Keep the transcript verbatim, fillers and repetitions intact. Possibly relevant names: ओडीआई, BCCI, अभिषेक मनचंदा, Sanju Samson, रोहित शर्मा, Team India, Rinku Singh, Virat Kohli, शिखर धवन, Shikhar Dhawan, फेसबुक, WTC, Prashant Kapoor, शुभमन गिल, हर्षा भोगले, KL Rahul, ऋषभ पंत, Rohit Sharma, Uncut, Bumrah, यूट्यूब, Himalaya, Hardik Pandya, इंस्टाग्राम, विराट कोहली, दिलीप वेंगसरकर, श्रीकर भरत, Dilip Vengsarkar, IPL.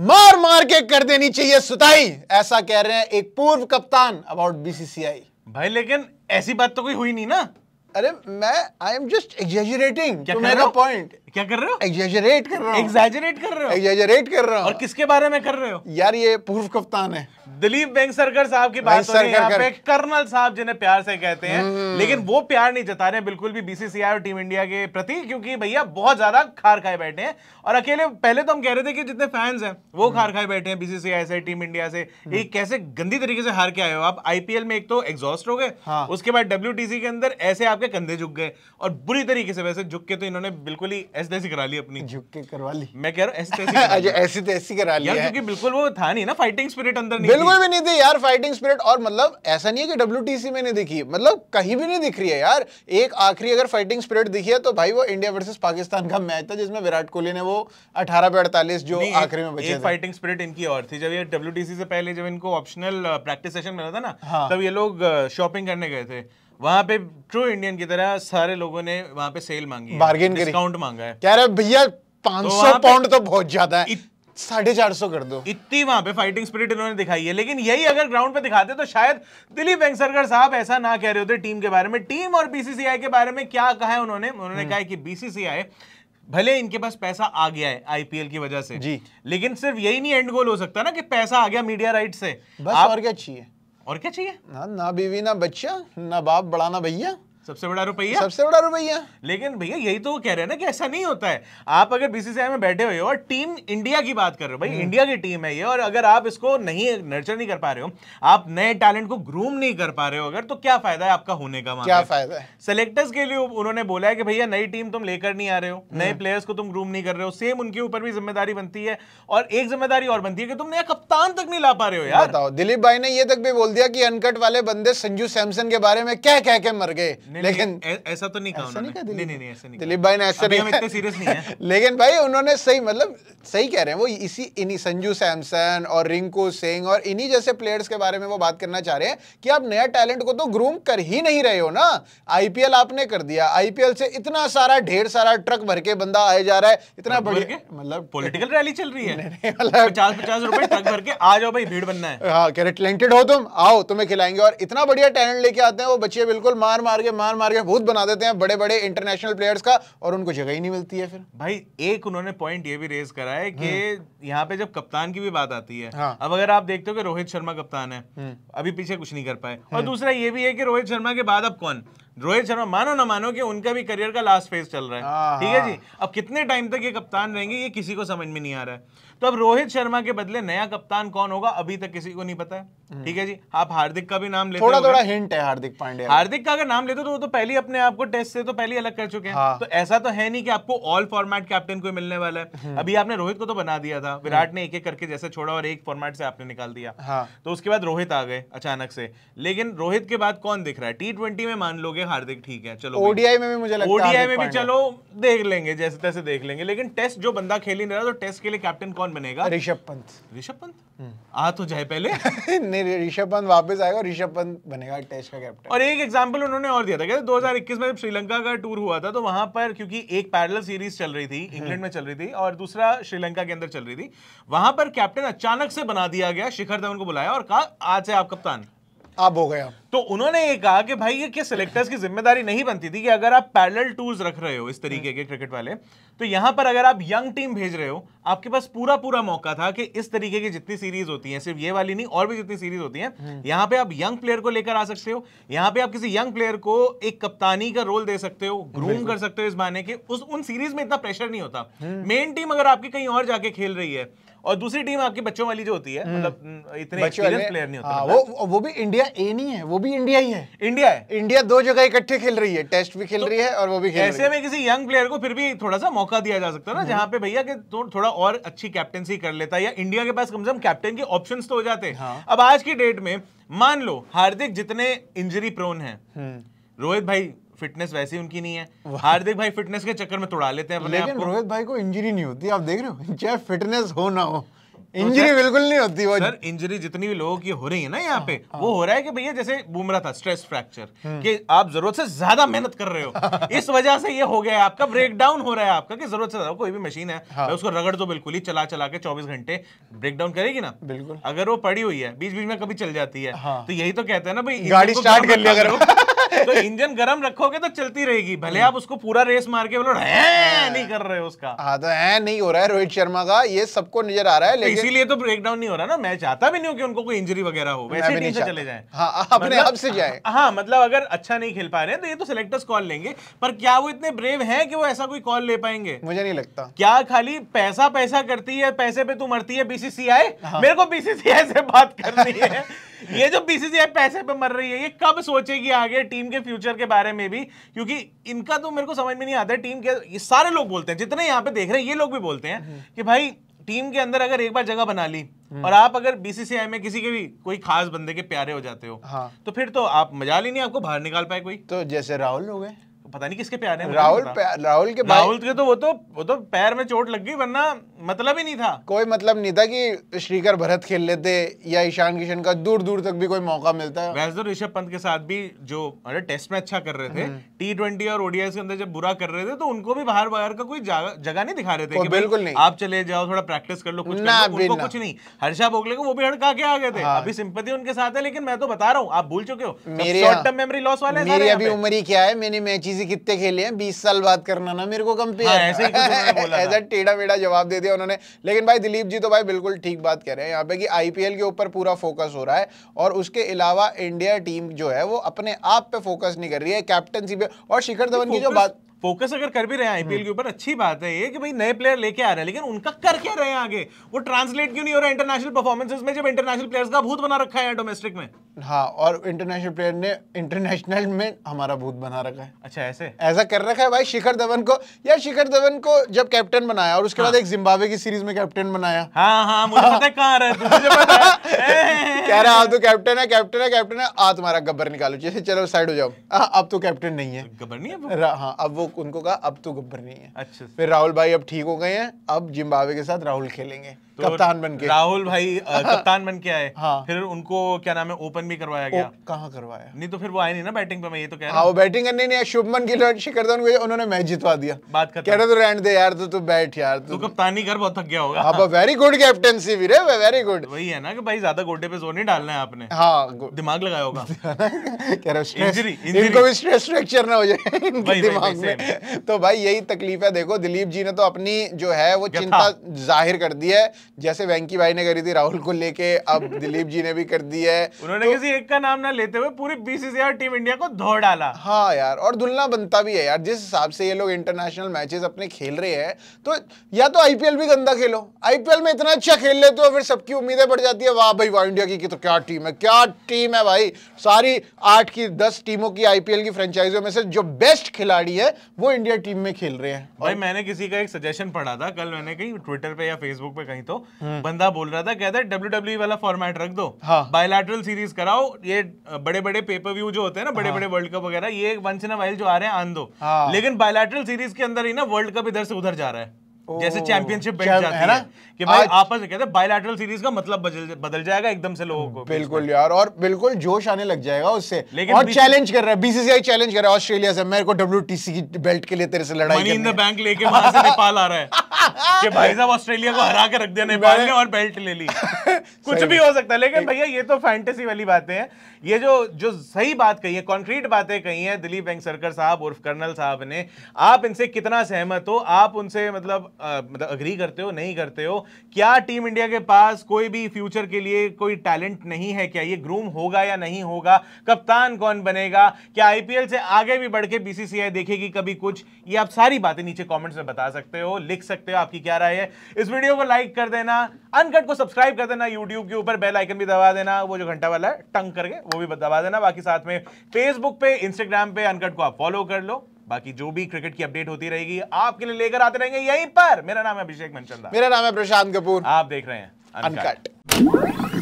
मार मार के कर देनी चाहिए सुताई, ऐसा कह रहे हैं एक पूर्व कप्तान अबाउट बीसीसीआई। भाई लेकिन ऐसी बात तो कोई हुई नहीं ना। अरे मैं I am just exaggerating to make a point. क्या कर रहे हो? एग्जेजरेट कर रहे हो एग्जेजरेट कर रहे हो एग्जेजरेट कर रहे हो और किसके बारे में कर रहे हो यार? ये पूर्व कप्तान है दिलीप वेंगसरकर साहब की बात हो रही है यहाँ पे, कर्नल साहब जिन्हें प्यार से कहते हैं, लेकिन वो प्यार नहीं जता रहे बिल्कुल भी बीसीसीआई और टीम इंडिया के प्रति, क्योंकि भैया बहुत ज्यादा खार खाए बैठे हैं। और अकेले पहले तो हम कह रहे थे कि जितने फैंस हैं वो खार खाए बैठे हैं बीसीसीआई से, टीम इंडिया से, ये कैसे गंदी तरीके से हार के आए हो आप। आईपीएल में एक तो एग्जॉस्ट हो गए, उसके बाद डब्ल्यूटीसी के अंदर ऐसे आपके कंधे झुक गए, और बुरी तरीके से, वैसे झुक के तो इन्होंने बिल्कुल ही ऐसी तैसी करा ली अपनी, झुक के करवा ली, मैं कह रहा हूँ ऐसी तैसी करा ली, क्योंकि बिल्कुल वो था नहीं ना, फाइटिंग स्पिरिट अंदर नहीं, भी नहीं थी यार फाइटिंग स्पिरिट। और मतलब ऐसा नहीं है कि डब्ल्यूटीसी में नहीं दिखी, मतलब कहीं भी नहीं दिख रही है यार। एक आखिरी अगर फाइटिंग स्पिरिट दिखी है तो भाई वो इंडिया वर्सेस पाकिस्तान का मैच था जिसमें विराट कोहली ने वो अठारह पे अड़तालीस जो आखिरी में बचे थे। फाइटिंग स्पिरिट इनकी और थी, जब ये डब्ल्यूटीसी से पहले जब इनको ऑप्शनल प्रैक्टिस सेशन मिला था ना, तब ये लोग शॉपिंग करने गए थे, वहाँ पे ट्रू इंडियन की तरह सारे लोगों ने वहाँ पे सेल मांगी, बार्गेन डिस्काउंट मांगा है, कह रहे भैया पांच सौ पाउंड तो बहुत ज्यादा है, साढ़े चार सौ कर दो। इतनी वहां पे फाइटिंग स्पिरिट इन्होंने दिखाई है, लेकिन यही अगर ग्राउंड पे दिखाते तो शायद दिलीप वेंगसरकर साहब ऐसा ना कह रहे होते टीम के बारे में। टीम और बीसीसीआई के बारे में क्या कहा है उन्होंने? उन्होंने कहा है कि बीसीसीआई भले इनके पास पैसा आ गया है आईपीएल की वजह से जी, लेकिन सिर्फ यही नहीं एंड गोल हो सकता ना कि पैसा आ गया मीडिया राइट से, बस आप... और क्या चाहिए? और क्या चाहिए? ना, ना बीवी ना बच्चा ना बाप बड़ा ना भैया, सबसे बड़ा रुपया सबसे बड़ा रुपया। लेकिन भैया यही तो वो कह रहे हैं ना कि ऐसा नहीं होता है। आप अगर बीसीसीआई में बैठे हुए हो और टीम इंडिया की बात कर रहे हो, भाई इंडिया की टीम है ये, और अगर आप इसको नहीं नर्चर नहीं कर पा रहे हो, आप नए टैलेंट को ग्रूम नहीं कर पा रहे हो अगर, तो क्या फायदा है आपका होने का? क्या फायदा है? सेलेक्टर्स के लिए उन्होंने बोला है कि भैया नई टीम तुम लेकर नहीं आ रहे हो, नए प्लेयर्स को तुम ग्रूम नहीं कर रहे हो, सेम उनके ऊपर भी जिम्मेदारी बनती है। और एक जिम्मेदारी और बनती है कि तुम नया कप्तान तक नहीं ला पा रहे हो यार। बताओ, दिलीप भाई ने ये तक भी बोल दिया कि अनकट वाले बंदे संजू सैमसन के बारे में क्या कह के मर गए, लेकिन ऐसा तो नहीं कहा नहीं नहीं ऐसा नहीं दिलीप भाई ने, ऐसा नहीं, इतने सीरियस नहीं है। लेकिन भाई उन्होंने सही मतलब सही कह रहे हैं वो, इसी इन्हीं संजू सैमसन और रिंकू सिंह और इन्हीं जैसे प्लेयर्स के बारे में वो बात करना चाह रहे हैं कि आप नया टैलेंट को तो ग्रूम कर ही नहीं रहे हो ना। आईपीएल आपने कर दिया, आईपीएल से इतना सारा ढेर सारा ट्रक भर के बंदा आया जा रहा है, इतना बढ़िया मतलब पॉलिटिकल रैली चल रही है, पचास पचास रुपए ट्रक भर के आ जाओ भाई, भीड़ बनना है। हाँ कह रहे टैलेंटेड हो तुम, आओ तुम्हें खिलाएंगे, और इतना बढ़िया टैलेंट लेके आते हैं वो बच्चे, बिल्कुल मार मार के मार मार के भूत बना देते हैं बड़े बड़े इंटरनेशनल प्लेयर्स का, और उनको जगह ही नहीं मिलती है। फिर भाई एक उन्होंने पॉइंट ये भी रेज करा है कि यहाँ पे जब कप्तान की भी बात आती है, हाँ। अब अगर आप देखते हो कि रोहित शर्मा कप्तान है, अभी पीछे कुछ नहीं कर पाए, और दूसरा ये भी है कि रोहित शर्मा के बाद अब कौन? रोहित शर्मा मानो ना मानो कि उनका भी करियर का लास्ट फेज चल रहा है, ठीक है जी। अब कितने टाइम तक ये कप्तान रहेंगे ये किसी को समझ में नहीं आ रहा है, तो अब रोहित शर्मा के बदले नया कप्तान कौन होगा अभी तक किसी को नहीं पता है, ठीक है जी। आप हार्दिक का भी नाम लेते, थोड़ा थोड़ा हिंट है हार्दिक पांड्या, हार्दिक का अगर नाम लेते तो वो तो पहले अपने आप को टेस्ट से तो पहले अलग कर चुके हैं, तो ऐसा तो है नहीं कि आपको ऑल फॉर्मेट कैप्टन कोई मिलने वाला है। अभी आपने रोहित को तो बना दिया था, विराट ने एक एक करके जैसे छोड़ा और एक फॉर्मेट से आपने निकाल दिया, तो उसके बाद रोहित आ गए अचानक से, लेकिन रोहित के बाद कौन दिख रहा है? टी ट्वेंटी में मान लोगे हार्दिक ठीक है, चलो ओडीआई में भी मुझे लगता है ओडीआई में भी चलो देख लेंगे, जैसे तैसे देख लेंगे, लेकिन टेस्ट जो बंदा खेल ही नहीं रहा, तो टेस्ट के लिए कैप्टन कौन बनेगा? ऋषभ पंत। ऋषभ पंत आ तो जाए पहले नहीं ऋषभ पंत वापस आएगा, ऋषभ पंत बनेगा टेस्ट का कैप्टन। और एक एग्जांपल उन्होंने और दिया था, कहते दो हज़ार इक्कीस में जब श्रीलंका का टूर हुआ था, तो वहां पर क्योंकि एक पैरेलल सीरीज चल रही थी, इंग्लैंड में चल रही थी और दूसरा श्रीलंका के अंदर चल रही थी, वहां पर कैप्टन अचानक से बना दिया गया, शिखर धवन को बुलाया और कहा आज से आप कप्तान आप हो गया। तो उन्होंने ये कहा कि भाई ये क्या सिलेक्टर्स की जिम्मेदारी नहीं बनती थी कि अगर आप पैरेलल टूर्स रख रहे हो इस तरीके के क्रिकेट वाले, तो यहाँ पर अगर आप यंग टीम भेज रहे हो, आपके पास पूरा पूरा मौका था कि इस तरीके की जितनी सीरीज होती हैं, सिर्फ ये वाली नहीं और भी जितनी सीरीज होती हैं, यहाँ पे आप यंग प्लेयर को लेकर आ सकते हो, यहाँ पे आप किसी यंग प्लेयर को एक कप्तानी का रोल दे सकते हो, ग्रूम कर सकते हो इस बहाने के, उस उन सीरीज में इतना प्रेशर नहीं होता। मेन टीम अगर आपकी कहीं और जाके खेल रही है और दूसरी टीम आपके बच्चों वाली जो होती है, मतलब इतने एक्सपीरियंस प्लेयर नहीं होता, वो वो भी इंडिया ए नहीं है, वो भी इंडिया ही है, इंडिया है, इंडिया दो जगह इकट्ठे खेल रही है, टेस्ट भी खेल तो रही है और वो भी खेल ऐसे रही है। में किसी यंग प्लेयर को फिर भी थोड़ा सा मौका दिया जा सकता है ना, जहाँ पे भैया के थो, थोड़ा और अच्छी कैप्टेंसी कर लेता है, या इंडिया के पास कम से कम कैप्टन के ऑप्शन तो हो जाते हैं। अब आज की डेट में मान लो हार्दिक जितने इंजरी प्रोन है, रोहित भाई फिटनेस वैसे उनकी नहीं है, हार्दिक भाई फिटनेस के चक्कर में तोड़ा लेते हैं, लेकिन रोहित भाई को इंजरी नहीं होती, आप देख रहे हो, चाहे फिटनेस हो ना हो, इंजरी तो बिल्कुल नहीं होती वो सर। इंजरी जितनी भी लोगों की हो रही है ना यहाँ पे आ, आ, वो हो रहा है कि भैया जैसे बुमराह था स्ट्रेस फ्रैक्चर कि आप जरूरत से ज्यादा मेहनत कर रहे हो इस वजह से ये हो गया है आपका ब्रेकडाउन हो रहा है आपका कि जरूरत से ज्यादा। कोई भी मशीन है हाँ। उसको रगड़ दो बिल्कुल ही चला चला के चौबीस घंटे ब्रेकडाउन करेगी ना बिल्कुल। अगर वो पड़ी हुई है बीच बीच में कभी चल जाती है तो यही तो कहते हैं ना भाई गाड़ी स्टार्ट कर लिया करो तो इंजन गरम रखोगे तो चलती रहेगी भले आप उसको पूरा रेस मार के बोलो नहीं कर रहे हो उसका। हाँ तो है नहीं हो रहा है रोहित शर्मा का ये सबको नजर आ रहा है लेकिन इसीलिए तो ब्रेकडाउन नहीं हो रहा ना। मैं चाहता भी नहीं हूँ कि उनको कोई इंजरी वगैरह हो वैसे टीम से चले जाए हाँ, अपने आप से जाए हाँ मतलब अगर अच्छा नहीं खेल पा रहे तो ये तो सिलेक्टर्स कॉल लेंगे पर क्या वो इतने ब्रेव है कि वो ऐसा कोई कॉल ले पाएंगे मुझे नहीं लगता। क्या खाली पैसा पैसा करती है पैसे पे तू मरती है बीसीसीआई। मेरे को बीसीसीआई से बात करनी है। ये जो बीसीसीआई पैसे पे मर रही है ये कब सोचेगी आगे टीम के फ्यूचर के बारे में भी क्योंकि इनका तो मेरे को समझ में नहीं आता है। टीम के ये सारे लोग बोलते हैं जितने यहाँ पे देख रहे हैं ये लोग भी बोलते हैं कि भाई टीम के अंदर अगर एक बार जगह बना ली और आप अगर बीसीसीआई में किसी के भी कोई खास बंदे के प्यारे हो जाते हो हाँ। तो फिर तो आप मजाल ही नहीं आपको बाहर निकाल पाए कोई। तो जैसे राहुल हो गए पता नहीं किसके प्यारे हैं राहुल राहुल के राहुल के तो वो तो वो तो पैर में चोट लग गई वरना मतलब ही नहीं था कोई मतलब नहीं था कि श्रीकर भरत खेल लेते या ईशान किशन का दूर दूर तक भी कोई मौका मिलता है। वैसे तो ऋषभ पंत के साथ भी जो अरे टेस्ट में अच्छा कर रहे थे टी ट्वेंटी और ओडीआई के अंदर जब बुरा कर रहे थे तो उनको भी बाहर बाहर का कोई जगह नहीं दिखा रहे थे बिल्कुल नहीं आप चले जाओ थोड़ा प्रैक्टिस कर लो कुछ कुछ नहीं। हर्षा भोगले को वो भी हड़का के आ गए थे अभी सिंपैथी उनके साथ है लेकिन मैं तो बता रहा हूँ आप भूल चुके हो शॉर्ट टर्म मेमोरी लॉस वाले मेरी अभी उम्र ही क्या है मैंने मैचेस कितने खेले हैं बीस साल बात करना ना मेरे को कंपेयर ऐसे ही ऐसा टेढ़ा मेढ़ा जवाब दे दिया उन्होंने। लेकिन भाई दिलीप जी तो भाई बिल्कुल ठीक बात कह रहे हैं यहाँ पे कि आईपीएल के ऊपर पूरा फोकस हो रहा है और उसके अलावा इंडिया टीम जो है वो अपने आप पे फोकस नहीं कर रही है कैप्टनसी पे। और शिखर धवन की जो बात फोकस अगर कर भी रहे हैं आईपीएल के ऊपर अच्छी बात है ये कि भाई नए प्लेयर लेके आ रहे हैं लेकिन उनका कर क्या रहे हैं आगे वो ट्रांसलेट क्यों नहीं हो रहा है इंटरनेशनल परफॉर्मेंसेस में जब इंटरनेशनल प्लेयर्स का भूत बना रखा है डोमेस्टिक में। हाँ और इंटरनेशनल प्लेयर ने इंटरनेशनल में हमारा भूत बना रखा है। अच्छा ऐसे ऐसा कर रखा है भाई शिखर धवन को यार शिखर धवन को जब कैप्टन बनाया और उसके बाद एक जिम्बाब्वे की सीरीज में कैप्टन बनाया हाँ हाँ मुझे पता है कहाँ कह रहा आप तो कैप्टन है कैप्टन है कैप्टन है आ तुम्हारा गब्बर निकालो जैसे चलो साइड हो जाओ अब तो कैप्टन नहीं है गब्बर नहीं है हाँ अब वो उनको कहा अब तो गब्बर नहीं है। अच्छा फिर राहुल भाई अब ठीक हो गए हैं अब जिम्बाब्वे के साथ राहुल खेलेंगे तो कप्तान बन के राहुल भाई आ, कप्तान बन के आए हाँ। फिर उनको क्या नाम है ओपन भी करवाया गया कहाँ करवाया नहीं तो फिर वो आए नहीं ना बैटिंग पे मैं ये तो कह रहा हूँ हाँ, बैटिंग करने नहीं शुभमन गिल और शिखर धवन को उन्होंने मैच जितवा दिया बात कर कह रहे तो रहने दे यार तो तू बैठ यार तू कप्तानी कर बहुत थक गया होगा अब वेरी गुड कैप्टनसी भी रे वेरी गुड वही है ना कि भाई ज्यादा गोटे पे जोर नहीं डालना है आपने हाँ दिमाग लगाया होगा कह रहा इंजरी इनको भी स्ट्रेस फ्रैक्चर ना हो जाए दिमाग में। तो भाई यही तकलीफ है। देखो दिलीप जी ने तो अपनी जो है वो चिंता जाहिर कर दी है जैसे वेंकी भाई ने करी थी राहुल को लेके अब दिलीप जी ने भी कर दी है उन्होंने तो, किसी एक का नाम ना लेते हुए पूरी बीसीसीआई टीम इंडिया को धो डाला। हाँ यार और दुलना बनता भी है यार जिस हिसाब से ये लोग इंटरनेशनल मैचेस अपने खेल रहे हैं तो या तो आईपीएल भी गंदा खेलो आईपीएल में इतना अच्छा खेल लेते हो फिर सबकी उम्मीदें बढ़ जाती है वाह भाई वाह इंडिया की तो क्या टीम है क्या टीम है भाई सारी आठ की दस टीमों की आईपीएल की फ्रेंचाइजियों में से जो बेस्ट खिलाड़ी है वो इंडिया टीम में खेल रहे हैं। भाई मैंने किसी का एक सजेशन पढ़ा था कल मैंने कहीं ट्विटर पे या फेसबुक पे कहीं तो बंदा बोल रहा था कहता है डब्ल्यूडब्ल्यूई वाला फॉर्मेट रख दो हाँ। बायलैटरल सीरीज कराओ ये बड़े बड़े पेपर व्यू जो होते हैं ना बड़े हाँ। बड़े वर्ल्ड कप वगैरह ये वंस इन अ वाइल जो आ रहे हैं आन दो हाँ। लेकिन बायलैटरल सीरीज के अंदर ही ना वर्ल्ड कप इधर से उधर जा रहा है जैसे चैंपियनशिप बैठ जाती है ना कि भाई आपस में कहते हैं बायलैटरल सीरीज का मतलब बदल बदल जाएगा एकदम से लोगों को बिल्कुल यार और बिल्कुल जोश आने लग जाएगा उससे। लेकिन और चैलेंज कर रहा है बीसीसीआई चैलेंज कर रहा है ऑस्ट्रेलिया से मेरे को डब्ल्यूटीसी की बेल्ट के लिए तेरे से लड़ाई मनी इन द बैंक लेके वहां से नेपाल आ रहा है कि भाई साहब ऑस्ट्रेलिया को हरा के रख दिया नेपाल ने और बेल्ट ले ली कुछ भी हो सकता है। लेकिन भैया ये तो फैंटेसी वाली बातें हैं ये जो जो सही बात कही है कॉन्क्रीट बातें कही है दिलीप वेंगसरकर साहब उर्फ कर्नल साहब ने आप इनसे कितना सहमत हो आप उनसे मतलब मतलब अग्री करते हो नहीं करते हो क्या टीम इंडिया के पास कोई भी फ्यूचर के लिए कोई टैलेंट नहीं है क्या ये ग्रूम होगा या नहीं होगा कप्तान कौन बनेगा क्या आईपीएल से आगे भी बढ़ के बीसीसीआई देखेगी कभी कुछ ये आप सारी बातें नीचे कमेंट्स में बता सकते हो लिख सकते हो आपकी क्या राय है। इस वीडियो को लाइक कर देना अनकट को सब्सक्राइब कर देना यूट्यूब के ऊपर बेल आइकन भी दबा देना वो जो घंटा वाला है टंग करके वो भी दबा देना बाकी साथ में फेसबुक पे इंस्टाग्राम पे अनकट को आप फॉलो कर लो बाकी जो भी क्रिकेट की अपडेट होती रहेगी आपके लिए लेकर आते रहेंगे यहीं पर। मेरा नाम है अभिषेक मनचंदा मेरा नाम है प्रशांत कपूर आप देख रहे हैं अनकट।